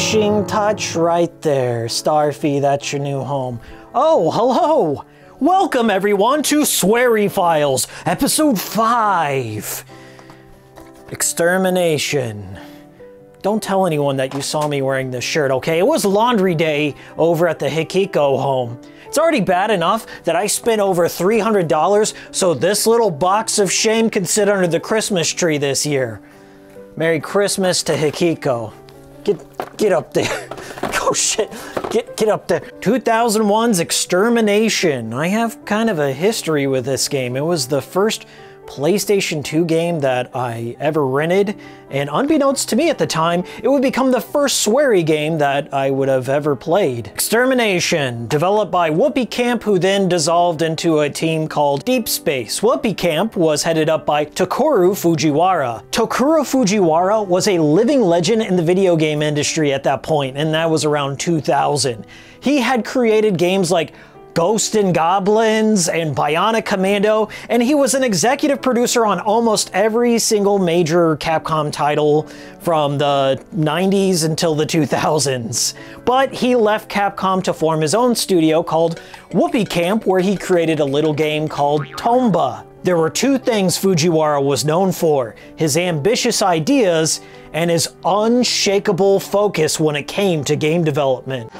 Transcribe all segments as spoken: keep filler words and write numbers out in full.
finishing touch right there. Starfy, that's your new home. Oh, hello! Welcome everyone to Sweary Files, episode five. Extermination. Don't tell anyone that you saw me wearing this shirt, okay? It was laundry day over at the Hikiko home. It's already bad enough that I spent over three hundred dollars, so this little box of shame can sit under the Christmas tree this year. Merry Christmas to Hikiko. Get, get up there. Oh shit, get, get up there. two thousand one's Extermination. I have kind of a history with this game. It was the first PlayStation two game that I ever rented, and unbeknownst to me at the time, it would become the first sweary game that I would have ever played. Extermination, developed by Whoopee Camp, who then dissolved into a team called Deep Space. Whoopee Camp was headed up by Tokuro Fujiwara. Tokuro Fujiwara was a living legend in the video game industry at that point, and that was around two thousand. He had created games like Ghost and Goblins and Bionic Commando, and he was an executive producer on almost every single major Capcom title from the nineties until the two thousands. But he left Capcom to form his own studio called Whoopee Camp, where he created a little game called Tomba. There were two things Fujiwara was known for: his ambitious ideas and his unshakable focus when it came to game development.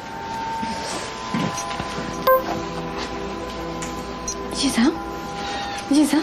Ji-san? Ji-san?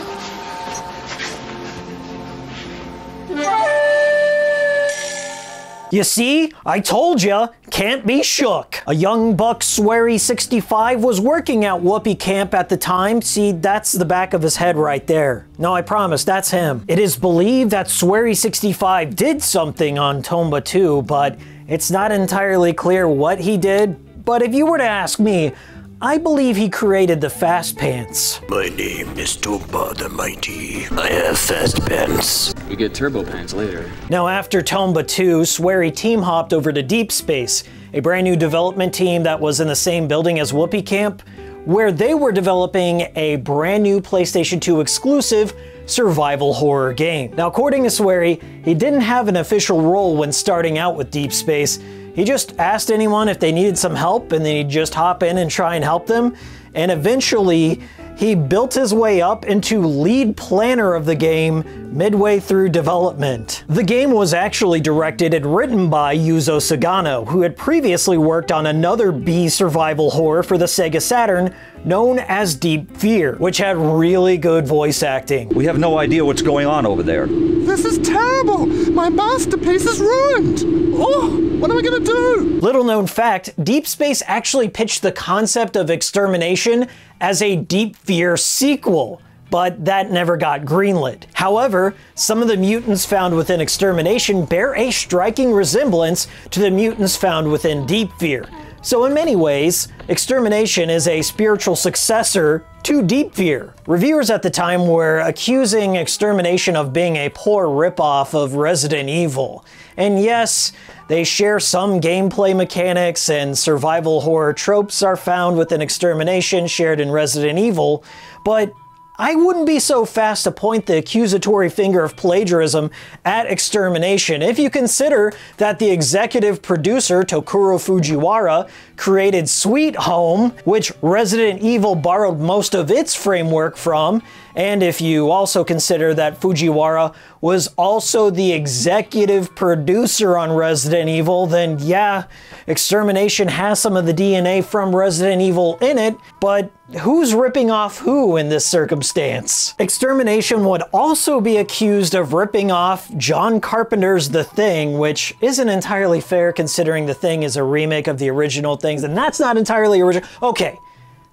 You see? I told ya! Can't be shook! A young buck Sweary sixty-five was working at Whoopee Camp at the time. See, that's the back of his head right there. No, I promise, that's him. It is believed that Sweary sixty-five did something on Tomba two, but it's not entirely clear what he did. But if you were to ask me, I believe he created the fast pants. My name is Tomba the Mighty. I have fast pants. We get turbo pants later. Now after Tomba two, Sweary team hopped over to Deep Space, a brand new development team that was in the same building as Whoopee Camp, where they were developing a brand new PlayStation two exclusive survival horror game. Now according to Sweary, he didn't have an official role when starting out with Deep Space. He just asked anyone if they needed some help, and then he'd just hop in and try and help them. And eventually, he built his way up into lead planner of the game midway through development. The game was actually directed and written by Yuzo Sagano, who had previously worked on another B survival horror for the Sega Saturn known as Deep Fear, which had really good voice acting. We have no idea what's going on over there. This is terrible! My masterpiece is ruined! Oh! What am I gonna do? Little known fact, Deep Space actually pitched the concept of Extermination as a Deep Fear sequel, but that never got greenlit. However, some of the mutants found within Extermination bear a striking resemblance to the mutants found within Deep Fear. So in many ways, Extermination is a spiritual successor to Deep Fear. Reviewers at the time were accusing Extermination of being a poor ripoff of Resident Evil. And yes, they share some gameplay mechanics, and survival horror tropes are found within Extermination shared in Resident Evil, but I wouldn't be so fast to point the accusatory finger of plagiarism at Extermination if you consider that the executive producer, Tokuro Fujiwara, created Sweet Home, which Resident Evil borrowed most of its framework from, and if you also consider that Fujiwara was also the executive producer on Resident Evil, then yeah, Extermination has some of the D N A from Resident Evil in it, but who's ripping off who in this circumstance? Extermination would also be accused of ripping off John Carpenter's The Thing, which isn't entirely fair considering The Thing is a remake of the original Things, and that's not entirely original. Okay,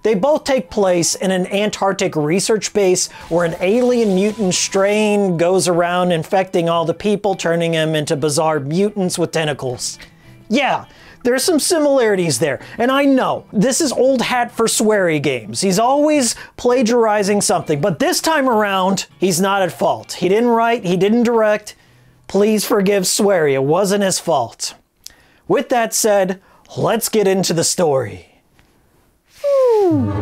they both take place in an Antarctic research base where an alien mutant strain goes around infecting all the people, turning them into bizarre mutants with tentacles. Yeah. There's some similarities there, and I know, this is old hat for Sweary games. He's always plagiarizing something, but this time around, he's not at fault. He didn't write, he didn't direct. Please forgive Sweary, it wasn't his fault. With that said, let's get into the story. Ooh.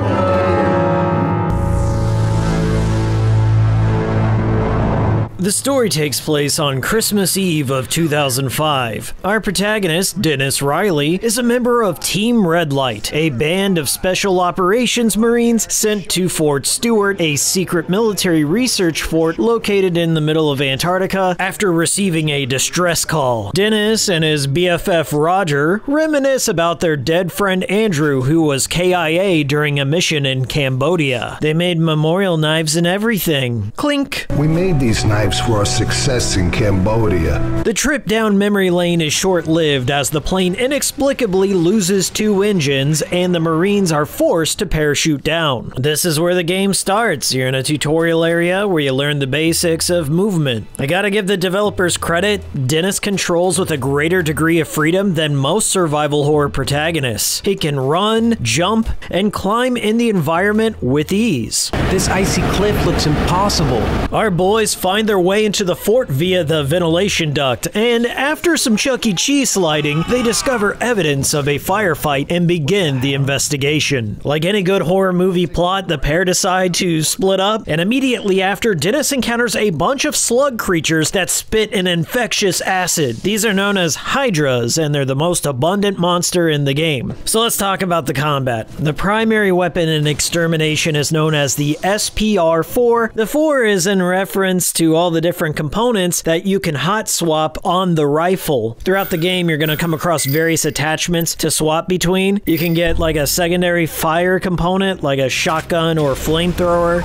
The story takes place on Christmas Eve of two thousand five. Our protagonist, Dennis Riley, is a member of Team Red Light, a band of Special Operations Marines sent to Fort Stewart, a secret military research fort located in the middle of Antarctica, after receiving a distress call. Dennis and his B F F Roger reminisce about their dead friend Andrew, who was K I A during a mission in Cambodia. They made memorial knives and everything. Clink! We made these knives for our success in Cambodia. The trip down memory lane is short-lived as the plane inexplicably loses two engines and the Marines are forced to parachute down. This is where the game starts. You're in a tutorial area where you learn the basics of movement. I gotta give the developers credit. Dennis controls with a greater degree of freedom than most survival horror protagonists. He can run, jump, and climb in the environment with ease. This icy cliff looks impossible. Our boys find their way into the fort via the ventilation duct, and after some Chuck E. Cheese sliding, they discover evidence of a firefight and begin the investigation. Like any good horror movie plot, the pair decide to split up, and immediately after, Dennis encounters a bunch of slug creatures that spit an infectious acid. These are known as hydras, and they're the most abundant monster in the game. So let's talk about the combat. The primary weapon in Extermination is known as the S P R four. The four is in reference to all the different components that you can hot swap on the rifle. Throughout the game, you're going to come across various attachments to swap between. You can get like a secondary fire component, like a shotgun or flamethrower.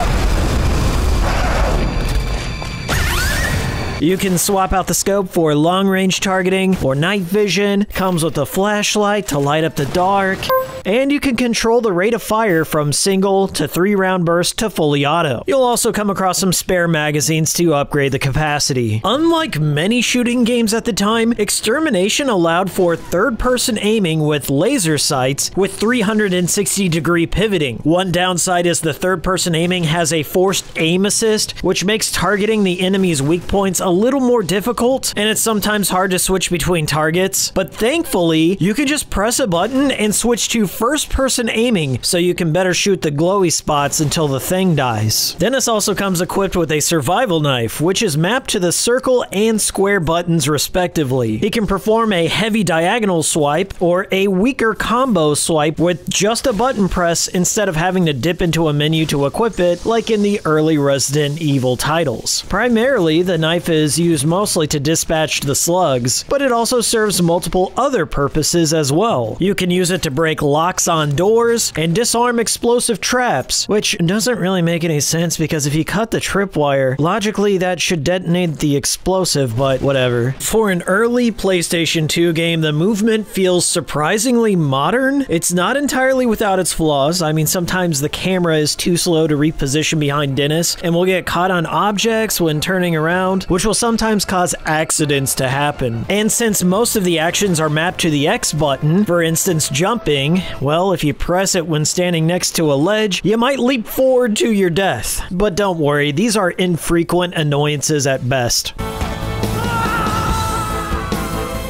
You can swap out the scope for long-range targeting or night vision. Comes with a flashlight to light up the dark. And you can control the rate of fire from single to three-round burst to fully auto. You'll also come across some spare magazines to upgrade the capacity. Unlike many shooting games at the time, Extermination allowed for third-person aiming with laser sights with three hundred sixty degree pivoting. One downside is the third-person aiming has a forced aim assist, which makes targeting the enemy's weak points a little more difficult, and it's sometimes hard to switch between targets, but thankfully, you can just press a button and switch to first-person aiming, so you can better shoot the glowy spots until the thing dies. Dennis also comes equipped with a survival knife, which is mapped to the circle and square buttons respectively. He can perform a heavy diagonal swipe, or a weaker combo swipe with just a button press instead of having to dip into a menu to equip it, like in the early Resident Evil titles. Primarily, the knife is is used mostly to dispatch the slugs, but it also serves multiple other purposes as well. You can use it to break locks on doors and disarm explosive traps, which doesn't really make any sense because if you cut the tripwire, logically that should detonate the explosive, but whatever. For an early PlayStation two game, the movement feels surprisingly modern. It's not entirely without its flaws. I mean, sometimes the camera is too slow to reposition behind Dennis, and we'll get caught on objects when turning around, which will sometimes cause accidents to happen. And since most of the actions are mapped to the X button, for instance jumping, well, if you press it when standing next to a ledge, you might leap forward to your death. But don't worry, these are infrequent annoyances at best.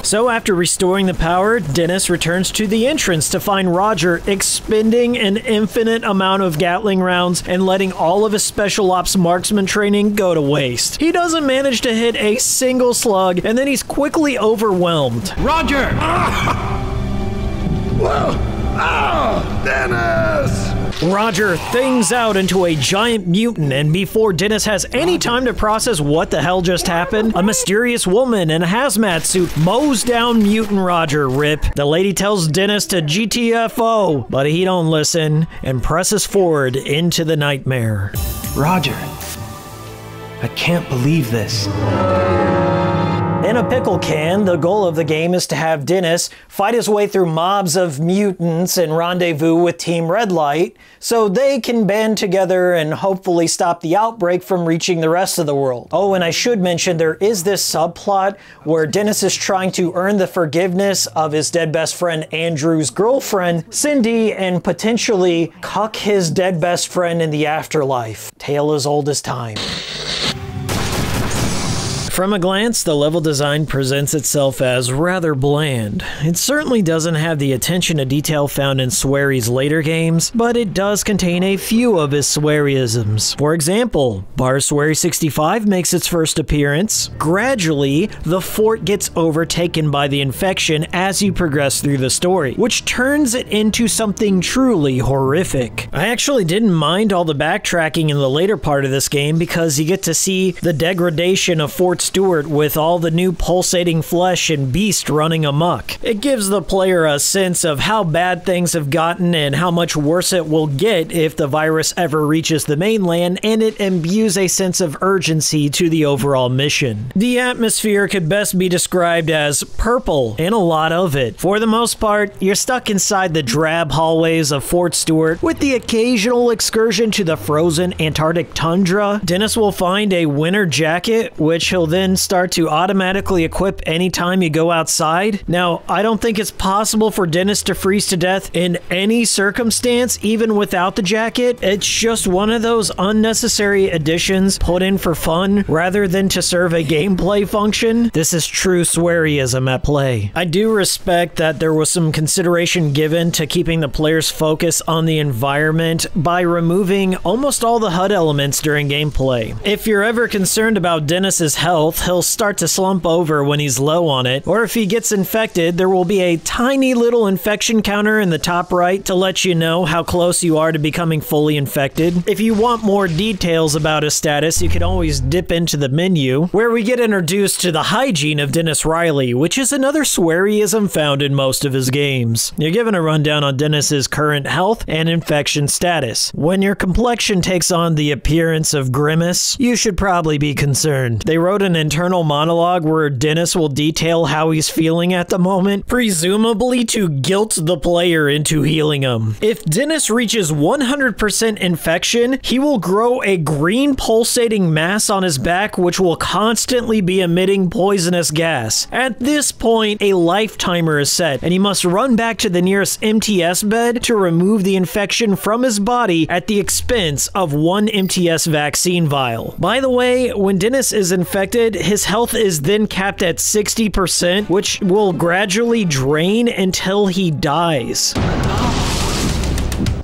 So after restoring the power, Dennis returns to the entrance to find Roger expending an infinite amount of Gatling rounds and letting all of his special ops marksman training go to waste. He doesn't manage to hit a single slug, and then he's quickly overwhelmed. Roger! Ah! Whoa! Ah! Dennis! Roger things out into a giant mutant, and before Dennis has any time to process what the hell just happened, a mysterious woman in a hazmat suit mows down mutant Roger, rip. The lady tells Dennis to G T F O, but he don't listen and presses forward into the nightmare. Roger, I can't believe this. In a pickle can, the goal of the game is to have Dennis fight his way through mobs of mutants and rendezvous with Team Red Light so they can band together and hopefully stop the outbreak from reaching the rest of the world. Oh, and I should mention there is this subplot where Dennis is trying to earn the forgiveness of his dead best friend Andrew's girlfriend, Cindy, and potentially cuck his dead best friend in the afterlife. Tale as old as time. From a glance, the level design presents itself as rather bland. It certainly doesn't have the attention to detail found in Sweary's later games, but it does contain a few of his Swearyisms. For example, Bar Sweary sixty-five makes its first appearance. Gradually, the fort gets overtaken by the infection as you progress through the story, which turns it into something truly horrific. I actually didn't mind all the backtracking in the later part of this game because you get to see the degradation of Fort Stewart with all the new pulsating flesh and beast running amok. It gives the player a sense of how bad things have gotten and how much worse it will get if the virus ever reaches the mainland, and it imbues a sense of urgency to the overall mission. The atmosphere could best be described as purple, and a lot of it. For the most part, you're stuck inside the drab hallways of Fort Stewart with the occasional excursion to the frozen Antarctic tundra. Dennis will find a winter jacket, which he'll then start to automatically equip anytime you go outside. Now, I don't think it's possible for Dennis to freeze to death in any circumstance, even without the jacket. It's just one of those unnecessary additions put in for fun rather than to serve a gameplay function. This is true Swearyism at play. I do respect that there was some consideration given to keeping the player's focus on the environment by removing almost all the H U D elements during gameplay. If you're ever concerned about Dennis's health, he'll start to slump over when he's low on it, or if he gets infected, there will be a tiny little infection counter in the top right to let you know how close you are to becoming fully infected. If you want more details about his status, you can always dip into the menu, where we get introduced to the hygiene of Dennis Riley, which is another Swearyism found in most of his games. You're given a rundown on Dennis's current health and infection status. When your complexion takes on the appearance of Grimace, you should probably be concerned. They wrote an internal monologue where Dennis will detail how he's feeling at the moment, presumably to guilt the player into healing him. If Dennis reaches one hundred percent infection, he will grow a green pulsating mass on his back which will constantly be emitting poisonous gas. At this point, a life timer is set, and he must run back to the nearest M T S bed to remove the infection from his body at the expense of one M T S vaccine vial. By the way, when Dennis is infected, his health is then capped at sixty percent, which will gradually drain until he dies.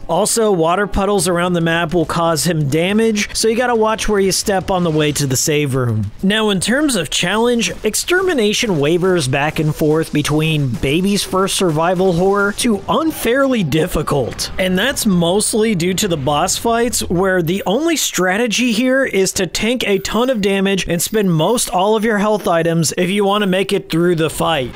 Also, water puddles around the map will cause him damage, so you gotta watch where you step on the way to the save room. Now, in terms of challenge, Extermination wavers back and forth between baby's first survival horror to unfairly difficult. And that's mostly due to the boss fights, where the only strategy here is to tank a ton of damage and spend most all of your health items if you want to make it through the fight.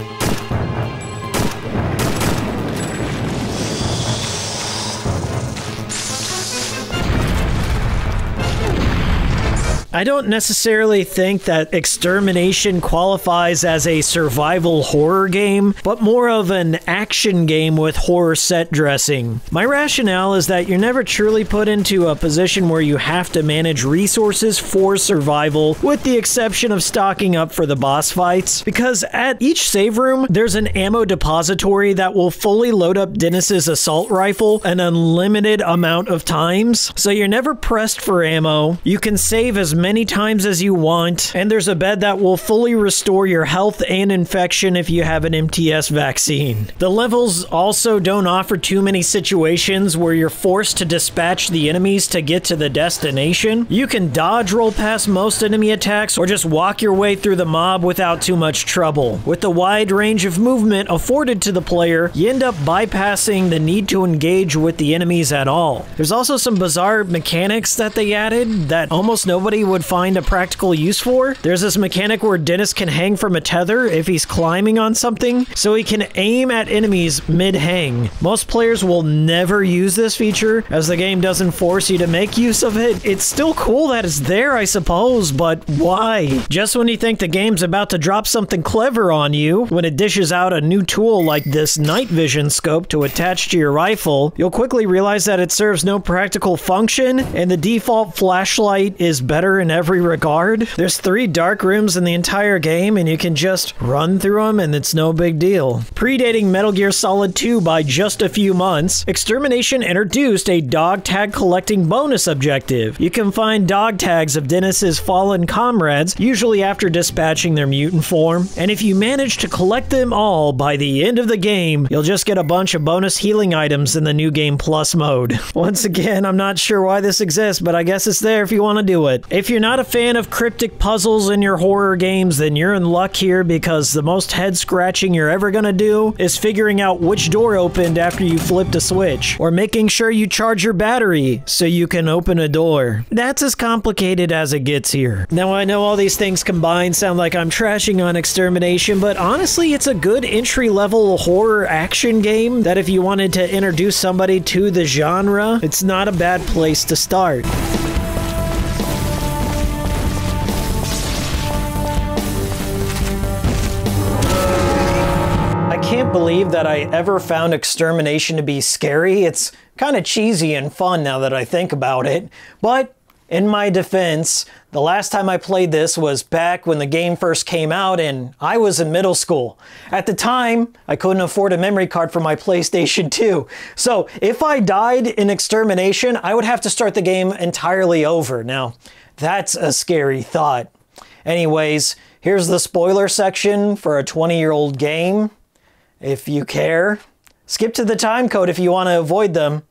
I don't necessarily think that Extermination qualifies as a survival horror game, but more of an action game with horror set dressing. My rationale is that you're never truly put into a position where you have to manage resources for survival, with the exception of stocking up for the boss fights, because at each save room, there's an ammo depository that will fully load up Dennis's assault rifle an unlimited amount of times, so you're never pressed for ammo. You can save as many times as you want, and there's a bed that will fully restore your health and infection if you have an M T S vaccine. The levels also don't offer too many situations where you're forced to dispatch the enemies to get to the destination. You can dodge roll past most enemy attacks or just walk your way through the mob without too much trouble. With the wide range of movement afforded to the player, you end up bypassing the need to engage with the enemies at all. There's also some bizarre mechanics that they added that almost nobody would find a practical use for. There's this mechanic where Dennis can hang from a tether if he's climbing on something, so he can aim at enemies mid-hang. Most players will never use this feature, as the game doesn't force you to make use of it. It's still cool that it's there, I suppose, but why? Just when you think the game's about to drop something clever on you, when it dishes out a new tool like this night vision scope to attach to your rifle, you'll quickly realize that it serves no practical function, and the default flashlight is better better in every regard. There's three dark rooms in the entire game, and you can just run through them, and it's no big deal. Predating Metal Gear Solid two by just a few months, Extermination introduced a dog tag collecting bonus objective. You can find dog tags of Dennis's fallen comrades, usually after dispatching their mutant form, and if you manage to collect them all by the end of the game, you'll just get a bunch of bonus healing items in the New Game Plus mode. Once again, I'm not sure why this exists, but I guess it's there if you want to do it. If you're not a fan of cryptic puzzles in your horror games, then you're in luck here, because the most head-scratching you're ever gonna do is figuring out which door opened after you flipped a switch, or making sure you charge your battery so you can open a door. That's as complicated as it gets here. Now, I know all these things combined sound like I'm trashing on Extermination, but honestly, it's a good entry-level horror action game that if you wanted to introduce somebody to the genre, it's not a bad place to start. I can't believe that I ever found Extermination to be scary. It's kind of cheesy and fun now that I think about it, but in my defense, the last time I played this was back when the game first came out, and I was in middle school. At the time, I couldn't afford a memory card for my PlayStation two. So if I died in Extermination, I would have to start the game entirely over. Now, that's a scary thought. Anyways, here's the spoiler section for a twenty-year-old game. If you care, skip to the time code if you want to avoid them.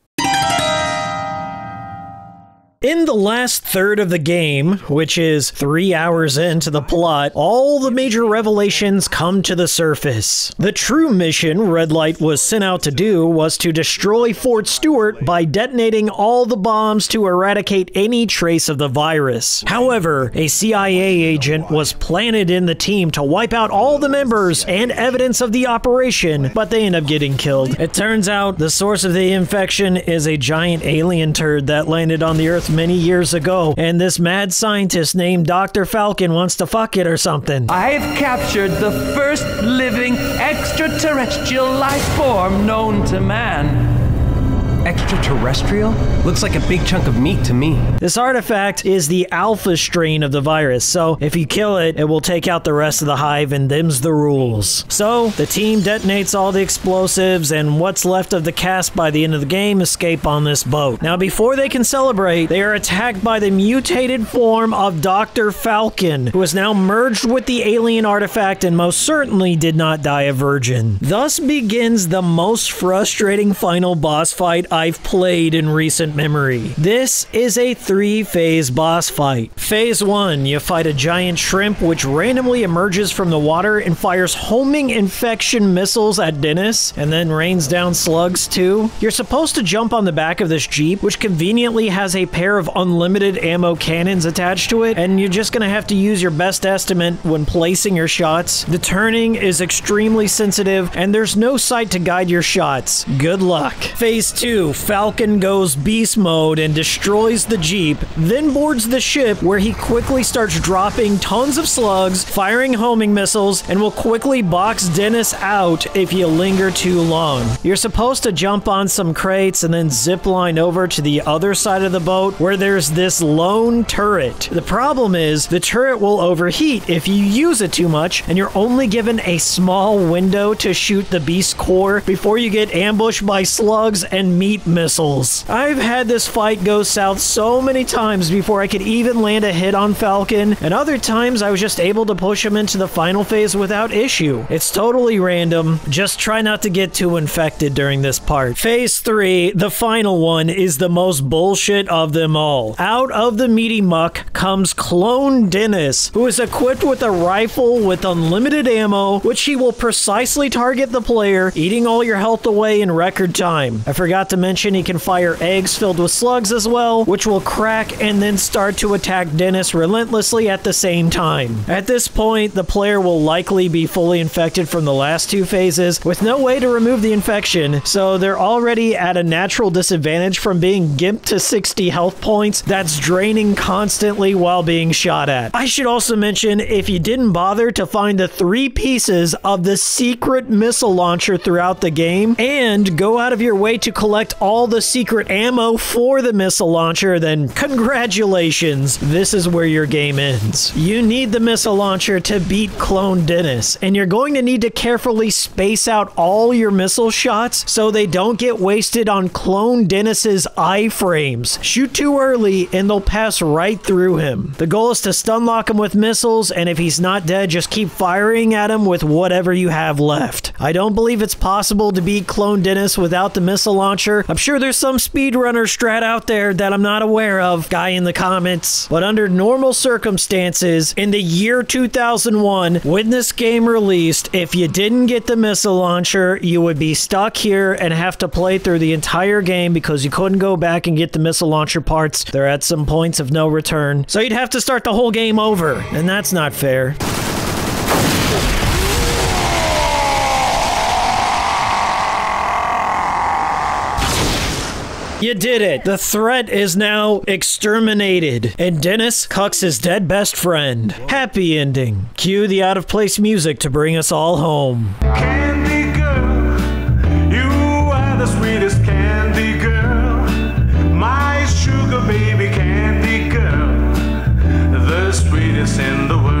In the last third of the game, which is three hours into the plot, all the major revelations come to the surface. The true mission Red Light was sent out to do was to destroy Fort Stewart by detonating all the bombs to eradicate any trace of the virus. However, a C I A agent was planted in the team to wipe out all the members and evidence of the operation, but they end up getting killed. It turns out the source of the infection is a giant alien turd that landed on the Earth many years ago, and this mad scientist named Doctor Falcon wants to fuck it or something. I've captured the first living extraterrestrial life form known to man. Extraterrestrial? Looks like a big chunk of meat to me. This artifact is the alpha strain of the virus, so if you kill it, it will take out the rest of the hive, and them's the rules. So, the team detonates all the explosives, and what's left of the cast by the end of the game escape on this boat. Now, before they can celebrate, they are attacked by the mutated form of Doctor Falcon, who is now merged with the alien artifact and most certainly did not die a virgin. Thus begins the most frustrating final boss fight I've played in recent memory. This is a three-phase boss fight. Phase one, you fight a giant shrimp which randomly emerges from the water and fires homing infection missiles at Dennis, and then rains down slugs too. You're supposed to jump on the back of this jeep, which conveniently has a pair of unlimited ammo cannons attached to it, and you're just gonna have to use your best estimate when placing your shots. The turning is extremely sensitive, and there's no sight to guide your shots. Good luck. Phase two, Falcon goes beast mode and destroys the jeep, then boards the ship where he quickly starts dropping tons of slugs, firing homing missiles, and will quickly box Dennis out if you linger too long. You're supposed to jump on some crates and then zip line over to the other side of the boat where there's this lone turret. The problem is the turret will overheat if you use it too much, and you're only given a small window to shoot the beast core before you get ambushed by slugs and meat missiles. I've had this fight go south so many times before I could even land a hit on Falcon, and other times I was just able to push him into the final phase without issue. It's totally random. Just try not to get too infected during this part. Phase three, the final one, is the most bullshit of them all. Out of the meaty muck comes Clone Dennis, who is equipped with a rifle with unlimited ammo, which he will precisely target the player, eating all your health away in record time. I forgot to mention he can fire eggs filled with slugs as well, which will crack and then start to attack Dennis relentlessly at the same time. At this point, the player will likely be fully infected from the last two phases with no way to remove the infection, so they're already at a natural disadvantage from being gimped to sixty health points that's draining constantly while being shot at. I should also mention, if you didn't bother to find the three pieces of the secret missile launcher throughout the game and go out of your way to collect collect all the secret ammo for the missile launcher, then congratulations, this is where your game ends. You need the missile launcher to beat Clone Dennis, and you're going to need to carefully space out all your missile shots so they don't get wasted on Clone Dennis's iframes. Shoot too early and they'll pass right through him. The goal is to stun lock him with missiles, and if he's not dead, just keep firing at him with whatever you have left. I don't believe it's possible to beat Clone Dennis without the missile launcher. I'm sure there's some speedrunner strat out there that I'm not aware of, guy in the comments. But under normal circumstances, in the year two thousand one, when this game released, if you didn't get the missile launcher, you would be stuck here and have to play through the entire game because you couldn't go back and get the missile launcher parts. They're at some points of no return. So you'd have to start the whole game over, and that's not fair. You did it! The threat is now exterminated, and Dennis cucks his dead best friend. Happy ending. Cue the out-of-place music to bring us all home. Candy girl, you are the sweetest candy girl. My sugar baby candy girl, the sweetest in the world.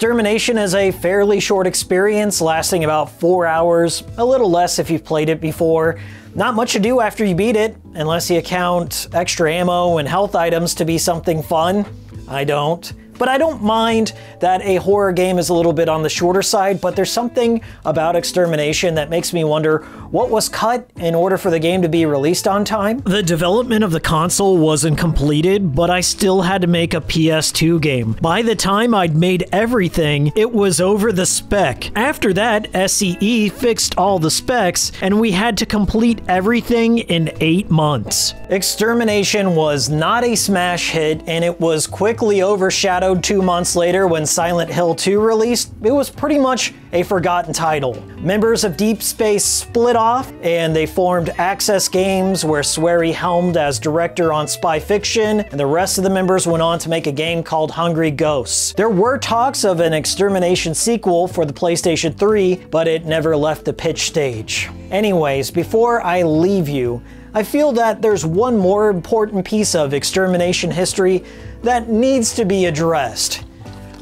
Extermination is a fairly short experience, lasting about four hours, a little less if you've played it before. Not much to do after you beat it, unless you count extra ammo and health items to be something fun. I don't. But I don't mind that a horror game is a little bit on the shorter side, but there's something about Extermination that makes me wonder what was cut in order for the game to be released on time. The development of the console wasn't completed, but I still had to make a P S two game. By the time I'd made everything, it was over the spec. After that, S E E fixed all the specs, and we had to complete everything in eight months. Extermination was not a smash hit, and it was quickly overshadowed two months later when Silent Hill two released. It was pretty much a forgotten title. Members of Deep Space split off, and they formed Access Games, where Sweary helmed as director on Spy Fiction, and the rest of the members went on to make a game called Hungry Ghosts. There were talks of an Extermination sequel for the PlayStation three, but it never left the pitch stage. Anyways, before I leave you, I feel that there's one more important piece of Extermination history that needs to be addressed.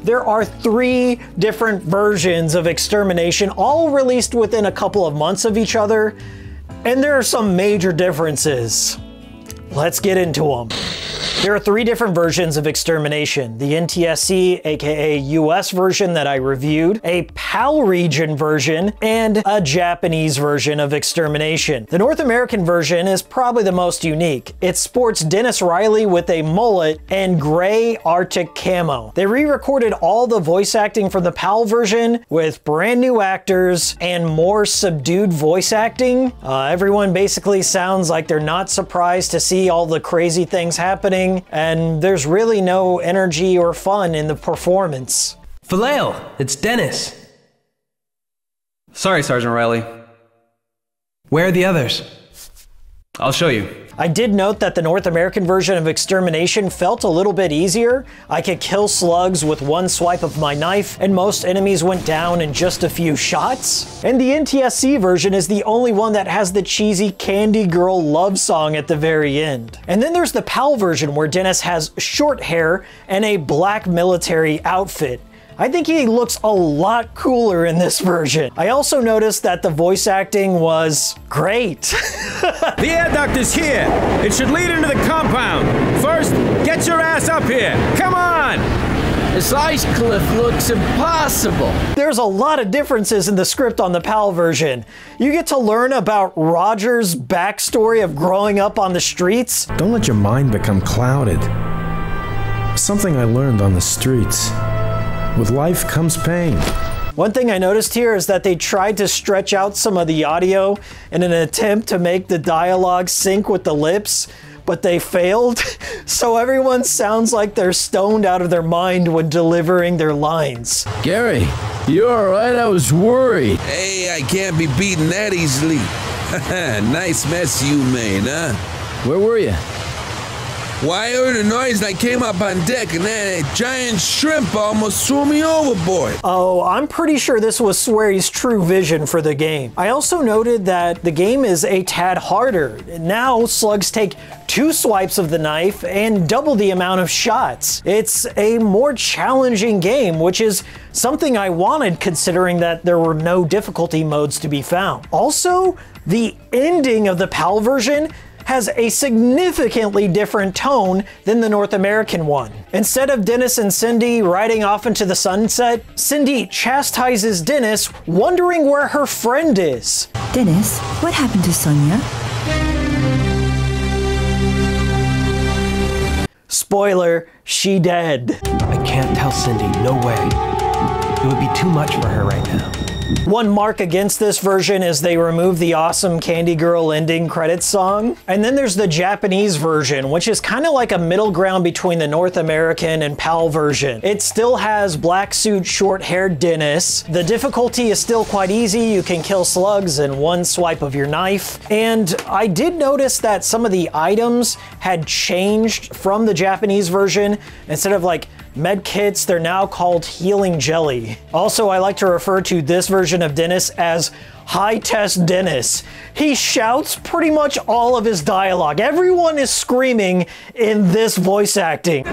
There are three different versions of Extermination, all released within a couple of months of each other, and there are some major differences. Let's get into them. There are three different versions of Extermination. The N T S C, aka U S version that I reviewed, a P A L region version, and a Japanese version of Extermination. The North American version is probably the most unique. It sports Dennis Riley with a mullet and gray Arctic camo. They re-recorded all the voice acting from the P A L version with brand new actors and more subdued voice acting. Uh, everyone basically sounds like they're not surprised to see all the crazy things happening, and there's really no energy or fun in the performance. Phileo, it's Dennis. Sorry, Sergeant Riley. Where are the others? I'll show you. I did note that the North American version of Extermination felt a little bit easier. I could kill slugs with one swipe of my knife, and most enemies went down in just a few shots. And the N T S C version is the only one that has the cheesy Candy Girl love song at the very end. And then there's the P A L version, where Dennis has short hair and a black military outfit. I think he looks a lot cooler in this version. I also noticed that the voice acting was great. The air duct is here. It should lead into the compound. First, get your ass up here. Come on! This ice cliff looks impossible. There's a lot of differences in the script on the P A L version. You get to learn about Roger's backstory of growing up on the streets. Don't let your mind become clouded. Something I learned on the streets. With life comes pain. One thing I noticed here is that they tried to stretch out some of the audio in an attempt to make the dialogue sync with the lips, but they failed. So everyone sounds like they're stoned out of their mind when delivering their lines. Gary, you alright? I was worried. Hey, I can't be beaten that easily. Nice mess you made, huh? Where were you? Why well, I heard a noise and I came up on deck and then a giant shrimp almost threw me overboard. Oh, I'm pretty sure this was Sweary's true vision for the game. I also noted that the game is a tad harder. Now slugs take two swipes of the knife and double the amount of shots. It's a more challenging game, which is something I wanted considering that there were no difficulty modes to be found. Also, the ending of the P A L version has a significantly different tone than the North American one. Instead of Dennis and Cindy riding off into the sunset, Cindy chastises Dennis, wondering where her friend is. Dennis, what happened to Sonia? Spoiler, she dead. I can't tell Cindy, no way. It would be too much for her right now. One mark against this version is they remove the awesome Candy Girl ending credits song. And then there's the Japanese version, which is kind of like a middle ground between the North American and P A L version. It still has black suit, short-haired Dennis. The difficulty is still quite easy. You can kill slugs in one swipe of your knife. And I did notice that some of the items had changed from the Japanese version. Instead of like med kits, they're now called healing jelly. Also, I like to refer to this version of Dennis as High Test Dennis. He shouts pretty much all of his dialogue. Everyone is screaming in this voice acting.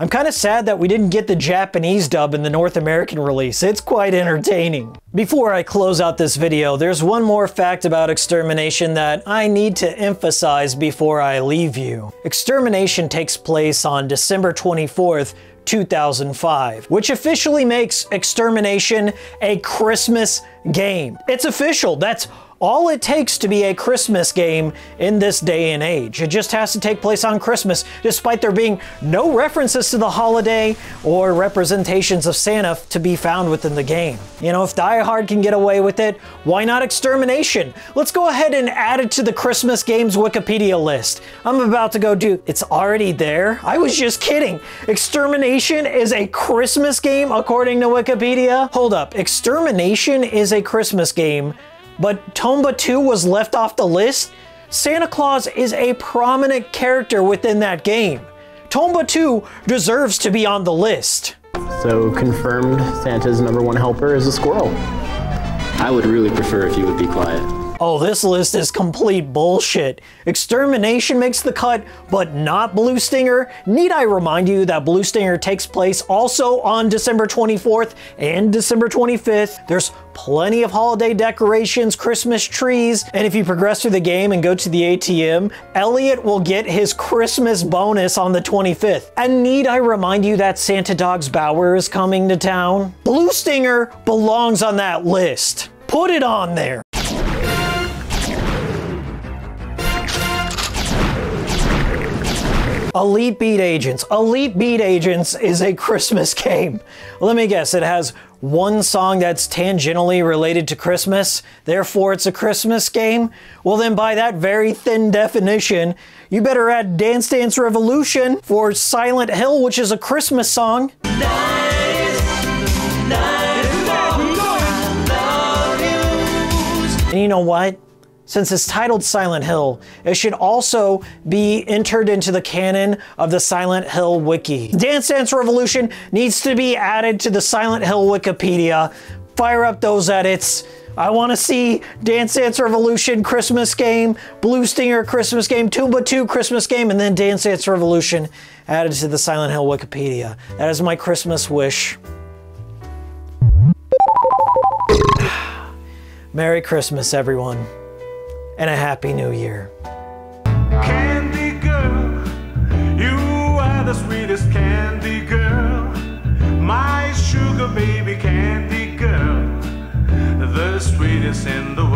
I'm kind of sad that we didn't get the Japanese dub in the North American release. It's quite entertaining. Before I close out this video, there's one more fact about Extermination that I need to emphasize before I leave you. Extermination takes place on December twenty-fourth, two thousand five, which officially makes Extermination a Christmas game. It's official. That's all it takes to be a Christmas game in this day and age. It just has to take place on Christmas, despite there being no references to the holiday or representations of Santa to be found within the game. You know, if Die Hard can get away with it, why not Extermination? Let's go ahead and add it to the Christmas games Wikipedia list. I'm about to go do, it's already there? I was just kidding. Extermination is a Christmas game according to Wikipedia? Hold up, Extermination is a Christmas game, but Tomba two was left off the list? Santa Claus is a prominent character within that game. Tomba two deserves to be on the list. So confirmed, Santa's number one helper is a squirrel. I would really prefer if you would be quiet. Oh, this list is complete bullshit. Extermination makes the cut, but not Blue Stinger. Need I remind you that Blue Stinger takes place also on December twenty-fourth and December twenty-fifth. There's plenty of holiday decorations, Christmas trees, and if you progress through the game and go to the A T M, Elliot will get his Christmas bonus on the twenty-fifth. And need I remind you that Santa Dog's Bower is coming to town? Blue Stinger belongs on that list. Put it on there. Elite Beat Agents. Elite Beat Agents is a Christmas game. Let me guess, it has one song that's tangentially related to Christmas, therefore it's a Christmas game? Well then by that very thin definition, you better add Dance Dance Revolution for Silent Hill, which is a Christmas song. Nice, nice, love you. And you know what? Since it's titled Silent Hill, it should also be entered into the canon of the Silent Hill Wiki. Dance Dance Revolution needs to be added to the Silent Hill Wikipedia. Fire up those edits. I want to see Dance Dance Revolution Christmas game, Blue Stinger Christmas game, Tomba two Christmas game, and then Dance Dance Revolution added to the Silent Hill Wikipedia. That is my Christmas wish. Merry Christmas, everyone. And a Happy New Year. Candy Girl, you are the sweetest Candy Girl. My sugar baby Candy Girl, the sweetest in the world.